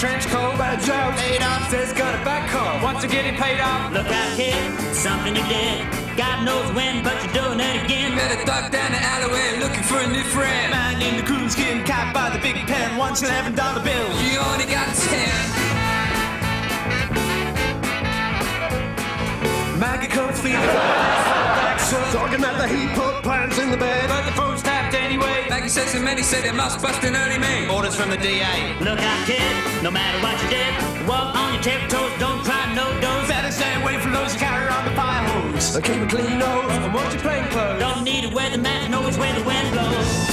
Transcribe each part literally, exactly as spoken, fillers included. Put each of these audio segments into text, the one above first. trench coat, but a joke paid off, says got a back call once you're getting paid off. Look out, kid, something you did. God knows when, but you're doing it again. Better duck down the alleyway looking for a new friend. Man in the coon's getting capped by the big pen. Once eleven dollar bill, you only got ten. Maggie comes feeling fast, talking about the he put plans in the bed, but the phone's tapped anyway. Maggie says to many, said they must bust an early mail. Orders from the D A. Look out, kid, no matter what you did, walk on your tiptoes, don't try no dose. Better stay away from those you carry on the fire hose. Keep a clean nose and watch your plain clothes. Don't need a weather mat, know which way the wind blows.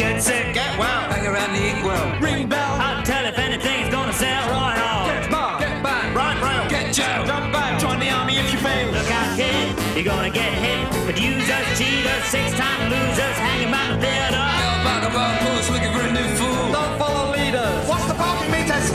Get sick, get well, hang around the ink well. Ring bell, I'll tell if anything's gonna sell right. You're gonna get hit, but use us, cheat us, six-time losers, hanging by the theater. Hell by the wild horse, looking for a new fool. Don't follow leaders. What's the parking meters?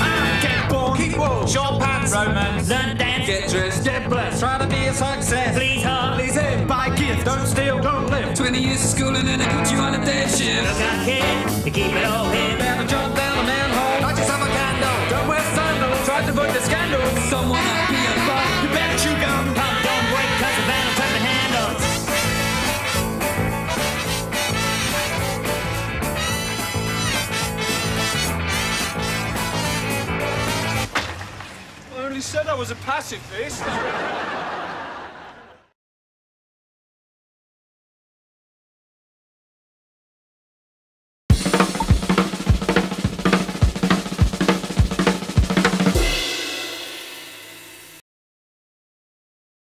I'm get born, keep warm, short pants, romance, learn to dance, get dressed, get blessed, try to be a success. Please her, please him, buy gifts, don't steal, don't live. Twenty years of schooling and they put you on a day shift. Look out, kid, you keep it all in. Better jump down a manhole, light yourself a candle, don't wear sandals, try to avoid the scandal. Someone up here, but you better chew gum. Pump, don't wait, cause the van will turn the handle. I only said I was a pacifist.